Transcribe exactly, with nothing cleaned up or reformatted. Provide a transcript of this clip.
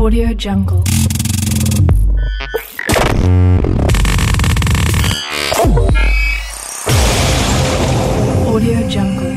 AudioJungle. AudioJungle.